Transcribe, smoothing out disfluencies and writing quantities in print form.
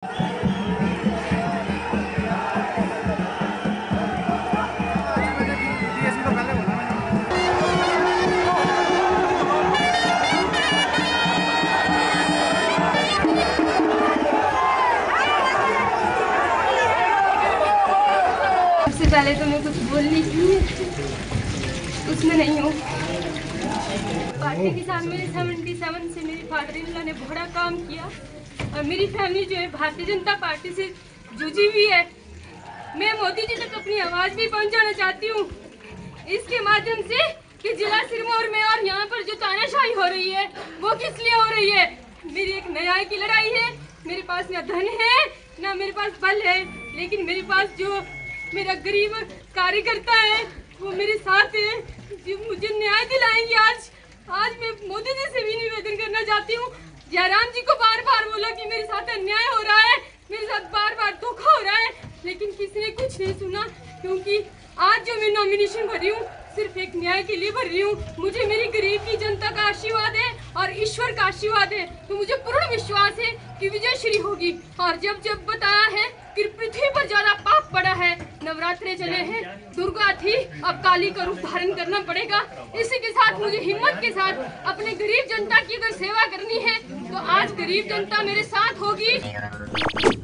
सबसे पहले तो मैं कुछ बोलने की उसमें नहीं हूँ। पार्टी के साथ मेरे 77 से मेरे फादर इन लॉ ने बड़ा काम किया और मेरी फैमिली जो है भारतीय जनता पार्टी से जुड़ी हुई है। मैं मोदी जी तक अपनी आवाज़ भी पहुँचाना चाहती हूँ इसके माध्यम से कि जिला सिरमौर में और यहाँ पर जो तानाशाही हो रही है वो किस लिए हो रही है। मेरी एक न्याय की लड़ाई है। मेरे पास ना धन है ना मेरे पास बल है, लेकिन मेरे पास जो मेरा गरीब कार्यकर्ता है वो मेरे साथ है जो मुझे न्याय दिलाएंगे। आज मैं मोदी जी से भी निवेदन करना चाहती हूँ। जयराम जी को बार बार बोला कि मेरे साथ अन्याय हो रहा है, मेरे साथ बार बार धोखा हो रहा है, लेकिन किसी ने कुछ नहीं सुना। क्योंकि आज जो मैं नॉमिनेशन भरी हूँ सिर्फ एक न्याय के लिए भर रही हूँ। मुझे मेरी गरीब की जनता का आशीर्वाद है और ईश्वर का आशीर्वाद है, तो मुझे पूर्ण विश्वास है कि विजय श्री होगी। और जब जब बताया है कि पृथ्वी पर ज्यादा पाप पड़ा है, नवरात्रे चले हैं, दुर्गा थी, अब काली का रूप धारण करना पड़ेगा। इसी के साथ मुझे हिम्मत के साथ अपने गरीब जनता की अगर सेवा करनी है तो आज गरीब जनता मेरे साथ होगी।